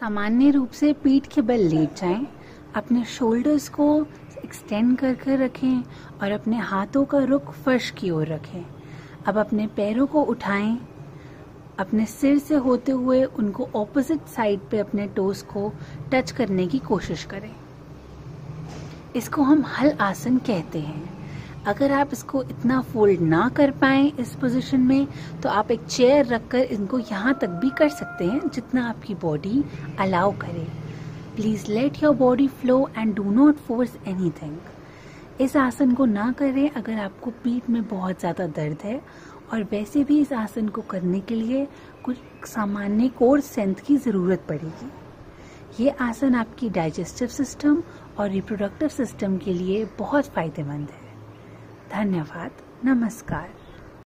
सामान्य रूप से पीठ के बल लेट जाएं, अपने शोल्डर्स को एक्सटेंड करके रखें और अपने हाथों का रुख फर्श की ओर रखें। अब अपने पैरों को उठाएं, अपने सिर से होते हुए उनको ऑपोजिट साइड पे अपने टोस को टच करने की कोशिश करें। इसको हम हल आसन कहते हैं। अगर आप इसको इतना फोल्ड ना कर पाएं इस पोजीशन में, तो आप एक चेयर रखकर इनको यहाँ तक भी कर सकते हैं जितना आपकी बॉडी अलाउ करे। Please let your body flow and do not force anything. इस आसन को ना करें अगर आपको पीठ में बहुत ज़्यादा दर्द है, और वैसे भी इस आसन को करने के लिए कुछ सामान्य कोर स्ट्रेंथ की ज़रूरत पड़ेगी। ये आसन आपकी डाइजेस्टिव सिस्टम और रिप्रोडक्टिव सिस्टम के लिए बहुत फ़ायदेमंद है। धन्यवाद। नमस्कार।